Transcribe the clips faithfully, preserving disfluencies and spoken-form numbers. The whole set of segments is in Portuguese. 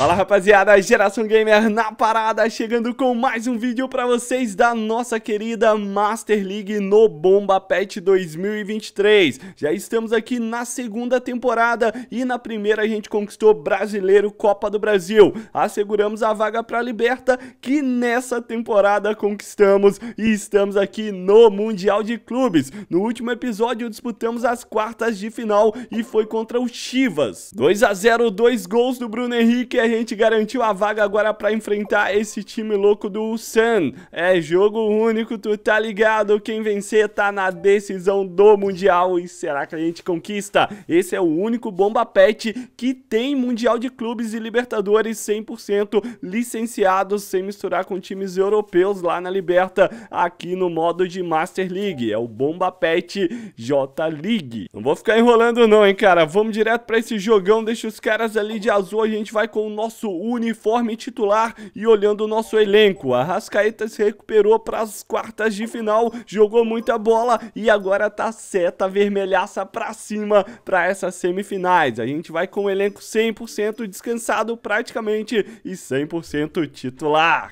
Fala rapaziada, Geração Gamer na parada, chegando com mais um vídeo pra vocês da nossa querida Master League no Bomba Patch dois mil e vinte e três. Já estamos aqui na segunda temporada e na primeira a gente conquistou Brasileiro, Copa do Brasil. Asseguramos a vaga pra Liberta, que nessa temporada conquistamos, e estamos aqui no Mundial de Clubes. No último episódio disputamos as quartas de final e foi contra o Chivas. dois a zero, dois gols do Bruno Henrique. A gente garantiu a vaga agora pra enfrentar esse time louco do Ulsan. É jogo único, tu tá ligado? Quem vencer tá na decisão do Mundial. E será que a gente conquista? Esse é o único Bomba Patch que tem Mundial de Clubes e Libertadores cem por cento licenciados, sem misturar com times europeus lá na Liberta, aqui no modo de Master League. É o Bomba Patch J League. Não vou ficar enrolando não, hein, cara. Vamos direto pra esse jogão. Deixa os caras ali de azul. A gente vai com o nosso uniforme titular e olhando o nosso elenco. A Arrascaeta se recuperou para as quartas de final, jogou muita bola e agora tá seta vermelhaça para cima para essas semifinais. A gente vai com o elenco cem por cento descansado praticamente e cem por cento titular.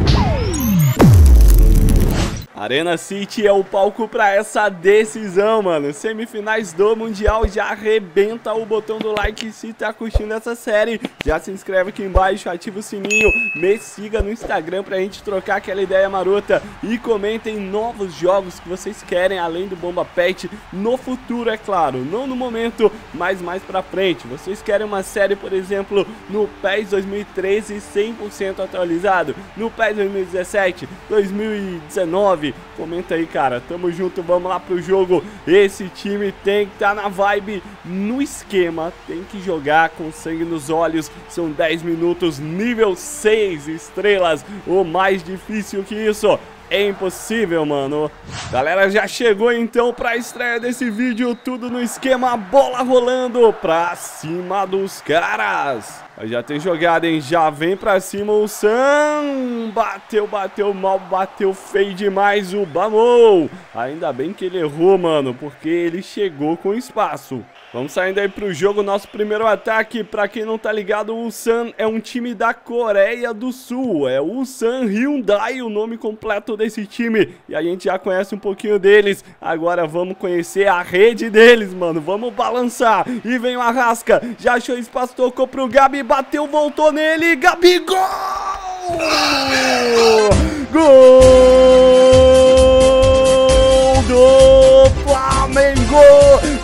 Arena City é o palco pra essa decisão, mano. Semifinais do Mundial, já arrebenta o botão do like se tá curtindo essa série. Já se inscreve aqui embaixo, ativa o sininho, me siga no Instagram pra gente trocar aquela ideia marota. E comentem novos jogos que vocês querem, além do Bomba Patch, no futuro, é claro. Não no momento, mas mais pra frente. Vocês querem uma série, por exemplo, no PES dois mil e treze, cem por cento atualizado. No PES dois mil e dezessete, dois mil e dezenove... Comenta aí, cara, tamo junto, vamos lá pro jogo. Esse time tem que estar na vibe, no esquema, tem que jogar com sangue nos olhos. São dez minutos, nível seis estrelas, ou mais difícil que isso é impossível, mano. Galera, já chegou então pra estreia desse vídeo, tudo no esquema, bola rolando pra cima dos caras. Já tem jogada, hein? Já vem pra cima o Sam. Bateu, bateu mal, bateu feio demais o Bamou. Ainda bem que ele errou, mano, porque ele chegou com espaço. Vamos saindo aí pro jogo, nosso primeiro ataque. Pra quem não tá ligado, o Ulsan é um time da Coreia do Sul. É o Ulsan Hyundai, o nome completo desse time. E a gente já conhece um pouquinho deles. Agora vamos conhecer a rede deles, mano. Vamos balançar. E vem o Arrasca. Já achou espaço, tocou pro Gabi. Bateu, voltou nele. Gabigol! Gol do Flamengo!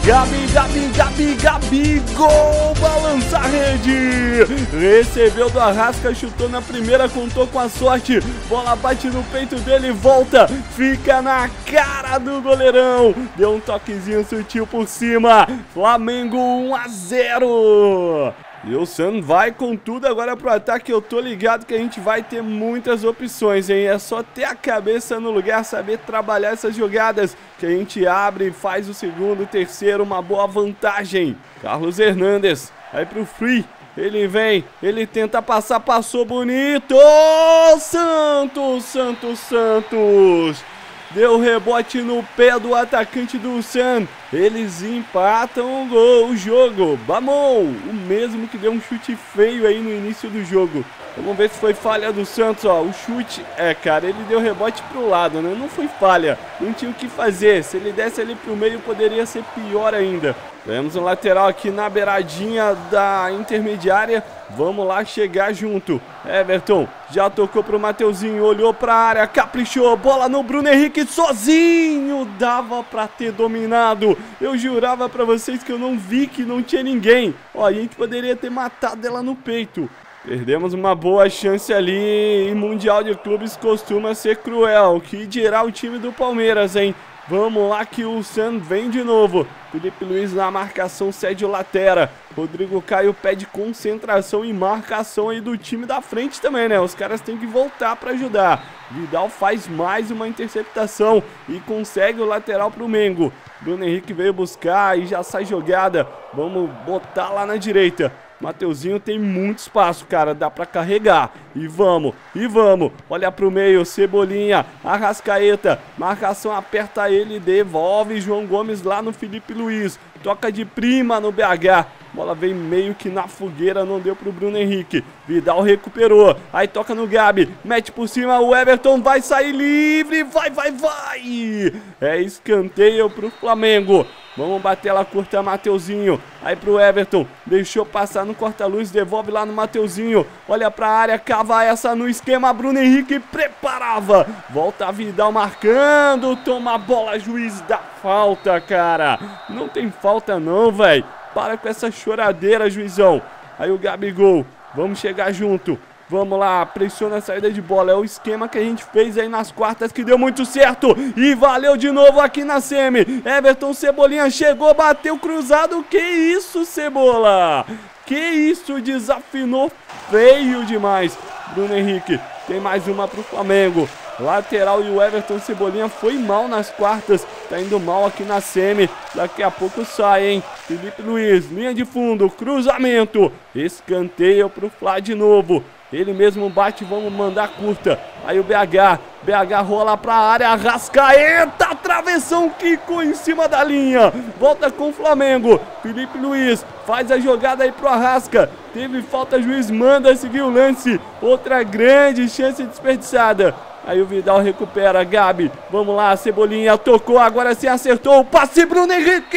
Gabi, Gabi, Gabi, Gabigol, balança a rede, recebeu do Arrasca, chutou na primeira, contou com a sorte, bola bate no peito dele, volta, fica na cara do goleirão, deu um toquezinho sutil por cima, Flamengo um a zero. E o Sam vai com tudo agora pro ataque. Eu tô ligado que a gente vai ter muitas opções, hein? É só ter a cabeça no lugar, saber trabalhar essas jogadas, que a gente abre e faz o segundo, o terceiro, uma boa vantagem. Carlos Hernandes, vai pro free. Ele vem, ele tenta passar, passou bonito. Oh, Santos, Santos, Santos. Deu rebote no pé do atacante do Ulsan. Eles empatam o gol, o jogo. Bamou, o mesmo que deu um chute feio aí no início do jogo. Vamos ver se foi falha do Santos, ó. O chute, é, cara, ele deu rebote pro lado, né? Não foi falha, não tinha o que fazer. Se ele desse ali pro meio, poderia ser pior ainda. Temos um lateral aqui na beiradinha da intermediária. Vamos lá chegar junto. Everton já tocou pro Mateuzinho, olhou pra área, caprichou. Bola no Bruno Henrique sozinho. Dava pra ter dominado. Eu jurava pra vocês que eu não vi, que não tinha ninguém. Ó, a gente poderia ter matado ela no peito. Perdemos uma boa chance ali. E Mundial de Clubes costuma ser cruel. Que dirá o time do Palmeiras, hein? Vamos lá que o Sam vem de novo. Felipe Luiz na marcação, cede o latera. Rodrigo Caio pede concentração e marcação aí do time da frente também, né? Os caras têm que voltar para ajudar. Vidal faz mais uma interceptação e consegue o lateral pro Mengo. Bruno Henrique veio buscar e já sai jogada. Vamos botar lá na direita. Mateuzinho tem muito espaço, cara, dá pra carregar, e vamos, e vamos, olha pro meio, Cebolinha, Arrascaeta, marcação aperta ele, devolve, João Gomes lá no Felipe Luiz, toca de prima no B H, Bola vem meio que na fogueira, não deu pro Bruno Henrique. Vidal recuperou, aí toca no Gabi, mete por cima, o Everton vai sair livre, vai, vai, vai! É escanteio pro Flamengo. Vamos bater lá, curta Mateuzinho. Aí pro Everton, deixou passar no corta-luz, devolve lá no Mateuzinho. Olha pra área, cava essa no esquema, Bruno Henrique preparava. Volta a Vidal marcando, toma a bola, juiz da falta, cara. Não tem falta não, velho. Para com essa choradeira, juizão. Aí o Gabigol, vamos chegar junto. Vamos lá, pressiona a saída de bola. É o esquema que a gente fez aí nas quartas que deu muito certo. E valeu de novo aqui na semi. Everton Cebolinha chegou, bateu cruzado. Que isso, Cebola? Que isso, desafinou feio demais. Bruno Henrique, tem mais uma pro Flamengo. Lateral e o Everton Cebolinha foi mal nas quartas, tá indo mal aqui na semi, daqui a pouco sai, hein? Felipe Luiz, linha de fundo, cruzamento, escanteio pro Flá de novo, ele mesmo bate, vamos mandar curta, aí o B H, B H rola pra área, Arrascaeta, travessão, quicou em cima da linha, volta com o Flamengo, Felipe Luiz faz a jogada aí pro Arrasca, teve falta, juiz manda seguir o lance, outra grande chance desperdiçada. Aí o Vidal recupera, Gabi, vamos lá, Cebolinha tocou, agora se acertou, o passe Bruno Henrique!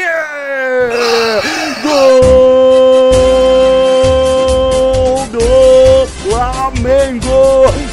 Gol do Flamengo,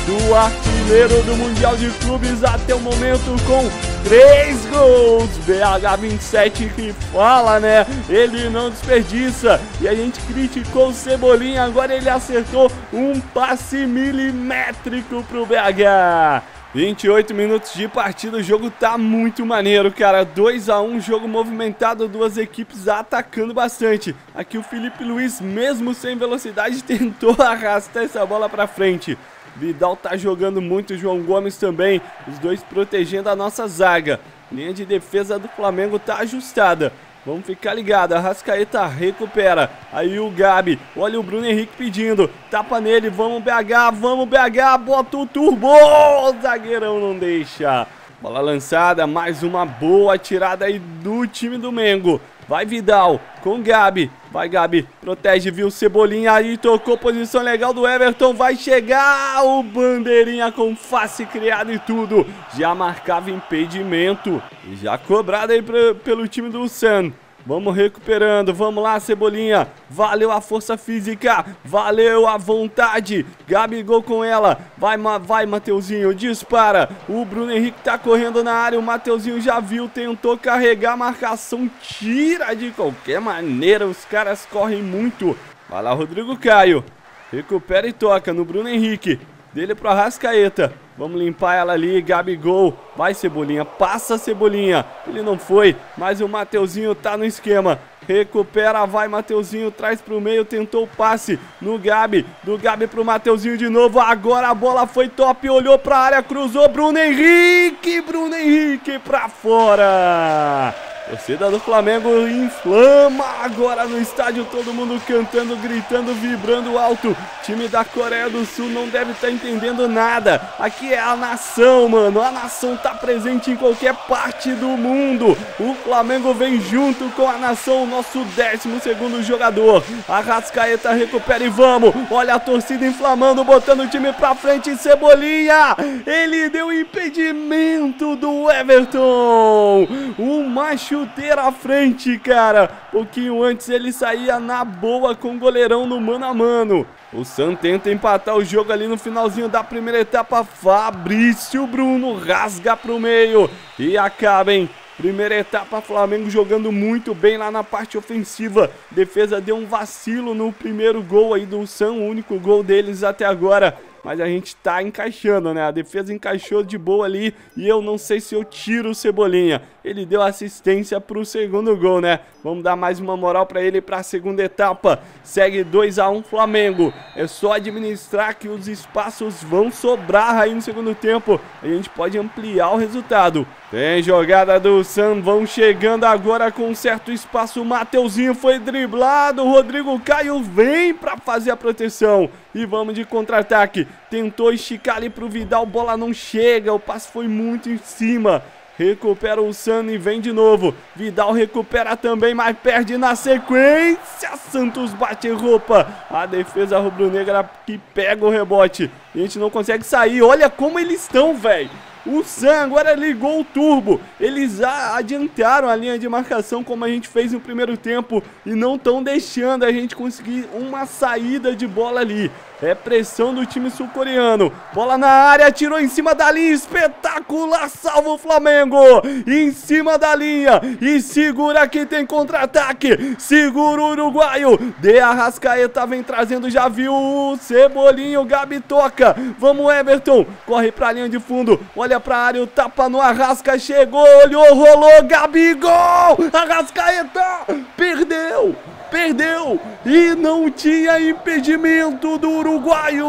do artilheiro do Mundial de Clubes até o momento com três gols, B H vinte e sete que fala, né? Ele não desperdiça. E a gente criticou o Cebolinha, agora ele acertou um passe milimétrico pro B H. vinte e oito minutos de partida, o jogo tá muito maneiro, cara. dois a um, jogo movimentado, duas equipes atacando bastante. Aqui o Felipe Luiz, mesmo sem velocidade, tentou arrastar essa bola pra frente. Vidal tá jogando muito, João Gomes também, os dois protegendo a nossa zaga. Linha de defesa do Flamengo tá ajustada. Vamos ficar ligado, Arrascaeta recupera, aí o Gabi, olha o Bruno Henrique pedindo, tapa nele, vamos B H, vamos B H, bota o turbo, o zagueirão não deixa. Bola lançada, mais uma boa tirada aí do time do Mengo. Vai Vidal, com Gabi, vai Gabi, protege, viu, Cebolinha aí, tocou, posição legal do Everton, vai chegar o bandeirinha com face criada e tudo, já marcava impedimento, já cobrado aí pra, pelo time do Ulsan. Vamos recuperando, vamos lá Cebolinha, valeu a força física, valeu a vontade, Gabigol com ela, vai, vai Mateuzinho, dispara, o Bruno Henrique tá correndo na área, o Mateuzinho já viu, tentou carregar a marcação, tira de qualquer maneira, os caras correm muito, vai lá Rodrigo Caio, recupera e toca no Bruno Henrique, dele pro Arrascaeta. Vamos limpar ela ali, Gabigol, vai Cebolinha, passa Cebolinha, ele não foi, mas o Mateuzinho tá no esquema, recupera, vai Mateuzinho, traz pro meio, tentou o passe no Gabi, do Gabi pro Mateuzinho de novo, agora a bola foi top, olhou pra área, cruzou, Bruno Henrique, Bruno Henrique pra fora! Torcida do Flamengo inflama agora no estádio, todo mundo cantando, gritando, vibrando alto. Time da Coreia do Sul não deve estar entendendo nada. Aqui é a nação, mano. A nação tá presente em qualquer parte do mundo. O Flamengo vem junto com a nação, o nosso décimo segundo jogador. Arrascaeta recupera e vamos. Olha a torcida inflamando, botando o time pra frente. Cebolinha, ele deu impedimento do Everton. Uma chuteira à frente, cara. Pouquinho antes ele saía na boa com o goleirão no mano a mano. O Santos tenta empatar o jogo ali no finalzinho da primeira etapa. Fabrício Bruno rasga pro meio e acaba, hein? Primeira etapa, Flamengo jogando muito bem lá na parte ofensiva. Defesa deu um vacilo no primeiro gol aí do Santos, o único gol deles até agora. Mas a gente tá encaixando, né? A defesa encaixou de boa ali e eu não sei se eu tiro o Cebolinha. Ele deu assistência pro segundo gol, né? Vamos dar mais uma moral pra ele pra segunda etapa. Segue dois a um Flamengo. É só administrar que os espaços vão sobrar aí no segundo tempo. A gente pode ampliar o resultado. Tem jogada do Sam, vão chegando agora com certo espaço. O Mateuzinho foi driblado. O Rodrigo Caio vem pra fazer a proteção. E vamos de contra-ataque. Tentou esticar ali pro Vidal, bola não chega, o passe foi muito em cima. Recupera o Ulsan e vem de novo. Vidal recupera também, mas perde na sequência. Santos bate roupa. A defesa rubro-negra que pega o rebote. A gente não consegue sair. Olha como eles estão, velho. O Ulsan agora ligou o turbo. Eles adiantaram a linha de marcação como a gente fez no primeiro tempo e não estão deixando a gente conseguir uma saída de bola ali. É pressão do time sul-coreano. Bola na área, tirou em cima da linha. Espetacular, salva o Flamengo. Em cima da linha. E segura que tem contra-ataque. Segura o uruguaio. De Arrascaeta vem trazendo, já viu o Cebolinha, o Gabi toca. Vamos, Everton. Corre pra linha de fundo. Olha pra área, o tapa no Arrasca. Chegou, olhou, rolou. Gabigol. Arrascaeta. Perdeu. Perdeu e não tinha impedimento do uruguaio.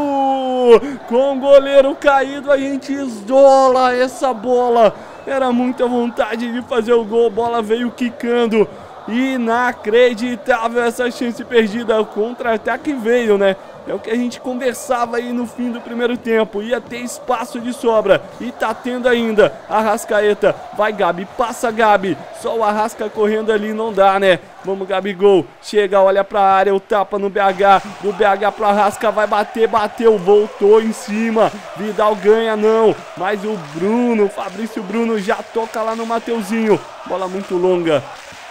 Com o goleiro caído a gente isola essa bola. Era muita vontade de fazer o gol, a bola veio quicando. Inacreditável essa chance perdida. O contra-ataque veio, né? É o que a gente conversava aí no fim do primeiro tempo. Ia ter espaço de sobra. E tá tendo ainda. Arrascaeta. Vai, Gabi. Passa, Gabi. Só o Arrasca correndo ali não dá, né? Vamos, Gabigol. Chega, olha pra área. O tapa no B H. Do B H pro Arrasca. Vai bater. Bateu. Voltou em cima. Vidal ganha, não. Mas o Bruno, Fabrício Bruno, já toca lá no Mateuzinho. Bola muito longa.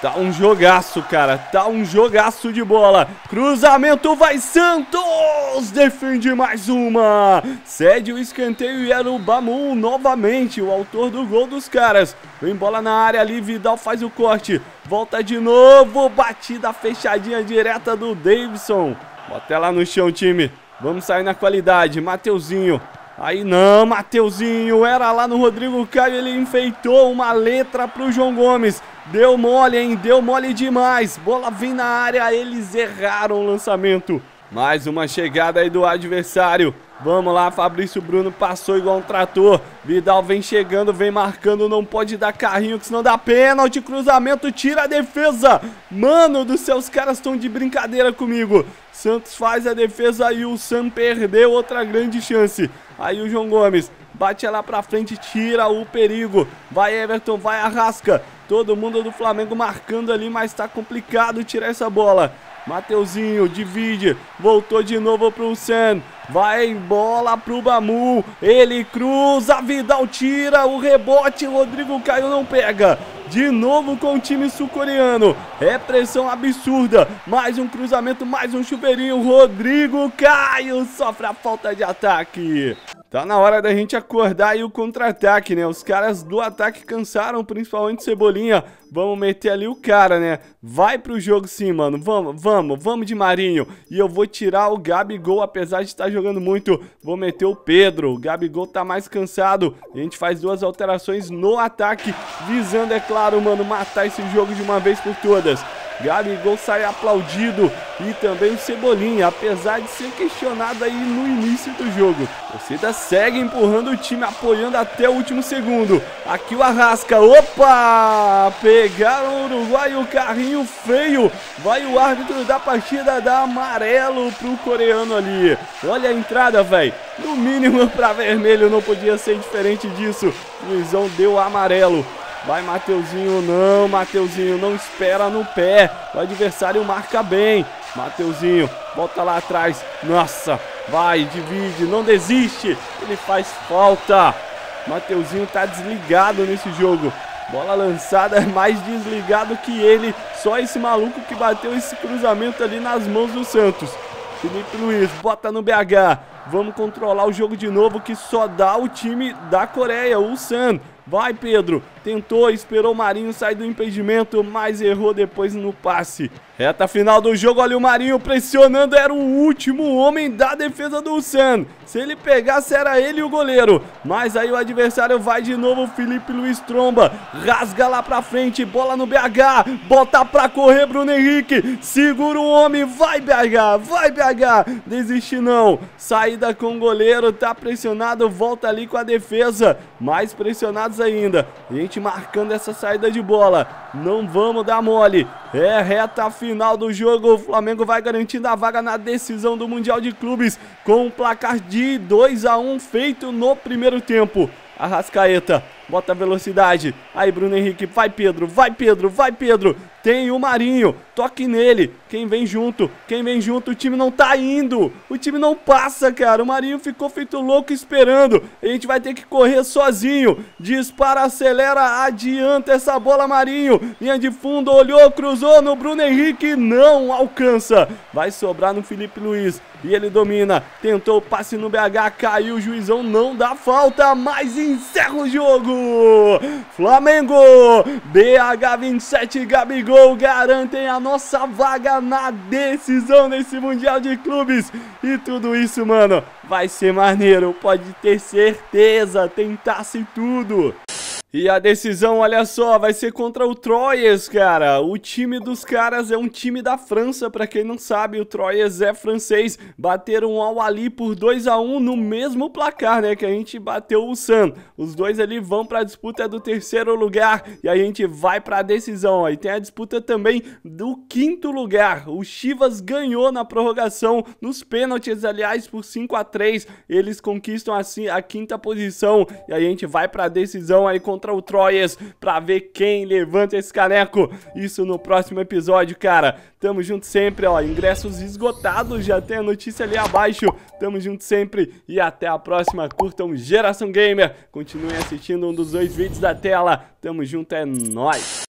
Tá um jogaço, cara. Tá um jogaço de bola. Cruzamento, vai Santos! Defende mais uma. Cede o escanteio e era o Bamou novamente, o autor do gol dos caras. Vem bola na área ali, Vidal faz o corte. Volta de novo, batida fechadinha direta do Davidson. Bota lá no chão, time. Vamos sair na qualidade. Mateuzinho. Aí não, Mateuzinho, era lá no Rodrigo Caio, ele enfeitou uma letra pro João Gomes. Deu mole, hein? Deu mole demais. Bola vem na área, eles erraram o lançamento. Mais uma chegada aí do adversário. Vamos lá, Fabrício Bruno passou igual um trator. Vidal vem chegando, vem marcando, não pode dar carrinho, que senão dá pênalti. Cruzamento, tira a defesa. Mano do céu, os caras estão de brincadeira comigo. Santos faz a defesa e o Sam perdeu outra grande chance. Aí o João Gomes bate lá pra frente, tira o perigo. Vai Everton, vai Arrasca. Todo mundo do Flamengo marcando ali, mas tá complicado tirar essa bola. Mateuzinho divide, voltou de novo pro Ulsan. Vai bola pro Bamou, ele cruza, Vidal tira o rebote, Rodrigo Caio não pega. De novo com o time sul-coreano, é pressão absurda, mais um cruzamento, mais um chuveirinho, Rodrigo Caio sofre a falta de ataque. Tá na hora da gente acordar e o contra-ataque, né? Os caras do ataque cansaram, principalmente Cebolinha. Vamos meter ali o cara, né? Vai pro jogo sim, mano. Vamos, vamos, vamos de Marinho. E eu vou tirar o Gabigol, apesar de estar jogando muito. Vou meter o Pedro. O Gabigol tá mais cansado. A gente faz duas alterações no ataque, visando, é claro, mano, matar esse jogo de uma vez por todas. Gabigol sai aplaudido e também o Cebolinha, apesar de ser questionado aí no início do jogo. Torcida segue empurrando o time, apoiando até o último segundo. Aqui o Arrasca, opa! Pegaram o uruguaio, o carrinho feio. Vai o árbitro da partida, dá amarelo pro coreano ali. Olha a entrada, velho. No mínimo pra vermelho, não podia ser diferente disso. O Luizão deu amarelo. Vai Mateuzinho, não, Mateuzinho não espera no pé, o adversário marca bem, Mateuzinho volta lá atrás, nossa, vai, divide, não desiste, ele faz falta, Mateuzinho tá desligado nesse jogo, bola lançada, mais desligado que ele, só esse maluco que bateu esse cruzamento ali nas mãos do Santos. Felipe Luiz, bota no B H, vamos controlar o jogo de novo que só dá o time da Coreia, o Ulsan. Vai Pedro, tentou, esperou o Marinho sair do impedimento, mas errou depois no passe. Reta final do jogo, olha o Marinho pressionando, era o último homem da defesa do Ulsan. Se ele pegasse era ele e o goleiro, mas aí o adversário vai de novo, Felipe Luiz tromba, rasga lá pra frente, bola no B H, bota pra correr Bruno Henrique, segura o homem, vai B H, vai B H, desiste não, saída com o goleiro, tá pressionado, volta ali com a defesa, mais pressionado ainda, a gente marcando essa saída de bola, não vamos dar mole, é reta final do jogo, o Flamengo vai garantindo a vaga na decisão do Mundial de Clubes com um placar de dois a um feito no primeiro tempo. Arrascaeta Bota a velocidade. Aí, Bruno Henrique. Vai, Pedro. Vai, Pedro. Vai, Pedro. Tem o Marinho. Toque nele. Quem vem junto? Quem vem junto? O time não tá indo. O time não passa, cara. O Marinho ficou feito louco esperando. A gente vai ter que correr sozinho. Dispara, acelera, adianta essa bola, Marinho. Linha de fundo, olhou, cruzou no Bruno Henrique. Não alcança. Vai sobrar no Felipe Luiz. E ele domina. Tentou o passe no B H. Caiu. O juizão não dá falta. Mas encerra o jogo. Flamengo, B H vinte e sete, Gabigol garantem a nossa vaga na decisão desse Mundial de Clubes. E tudo isso, mano, vai ser maneiro, pode ter certeza, tentar-se tudo. E a decisão, olha só, vai ser contra o Troyes, cara. O time dos caras é um time da França, pra quem não sabe, o Troyes é francês. Bateram ao Ali por dois a um no mesmo placar, né, que a gente bateu o San. Os dois ali vão pra disputa do terceiro lugar e a gente vai pra decisão. Aí tem a disputa também do quinto lugar. O Chivas ganhou na prorrogação, nos pênaltis, aliás, por cinco a três. Eles conquistam assim a quinta posição e a gente vai pra decisão aí contra o Troyes, pra ver quem levanta esse caneco. Isso no próximo episódio, cara. Tamo junto sempre, ó. Ingressos esgotados, já tem a notícia ali abaixo. Tamo junto sempre e até a próxima. Curtam Geração Gamer. Continuem assistindo um dos dois vídeos da tela. Tamo junto, é nóis.